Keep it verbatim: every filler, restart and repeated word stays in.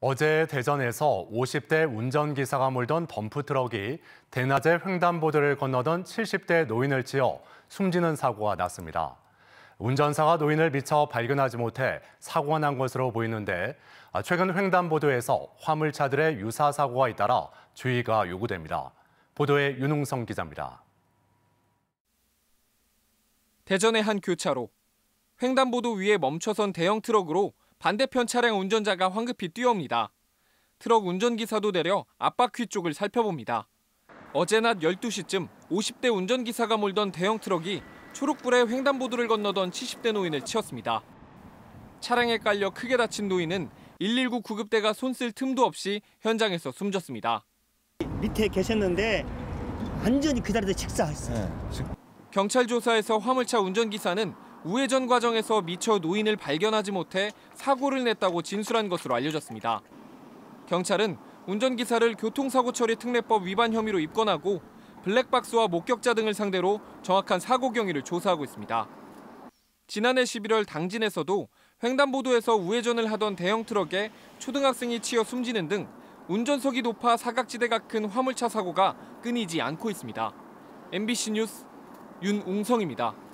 어제 대전에서 오십 대 운전기사가 몰던 덤프트럭이 대낮에 횡단보도를 건너던 칠십 대 노인을 치어 숨지는 사고가 났습니다. 운전사가 노인을 미처 발견하지 못해 사고가 난 것으로 보이는데, 최근 횡단보도에서 화물차들의 유사 사고가 잇따라 주의가 요구됩니다. 보도에 윤웅성 기자입니다. 대전의 한 교차로, 횡단보도 위에 멈춰선 대형 트럭으로 반대편 차량 운전자가 황급히 뛰어옵니다. 트럭 운전기사도 내려 앞바퀴 쪽을 살펴봅니다. 어제 낮 열두 시쯤 오십 대 운전기사가 몰던 대형 트럭이 초록불에 횡단보도를 건너던 칠십 대 노인을 치었습니다. 차량에 깔려 크게 다친 노인은 일일구 구급대가 손쓸 틈도 없이 현장에서 숨졌습니다. 밑에 계셨는데 완전히 그 자리에서 직사했어요. 경찰 조사에서 화물차 운전기사는 우회전 과정에서 미처 노인을 발견하지 못해 사고를 냈다고 진술한 것으로 알려졌습니다. 경찰은 운전기사를 교통사고 처리 특례법 위반 혐의로 입건하고 블랙박스와 목격자 등을 상대로 정확한 사고 경위를 조사하고 있습니다. 지난해 십일월 당진에서도 횡단보도에서 우회전을 하던 대형 트럭에 초등학생이 치여 숨지는 등 운전석이 높아 사각지대가 큰 화물차 사고가 끊이지 않고 있습니다. 엠비씨 뉴스 윤웅성입니다.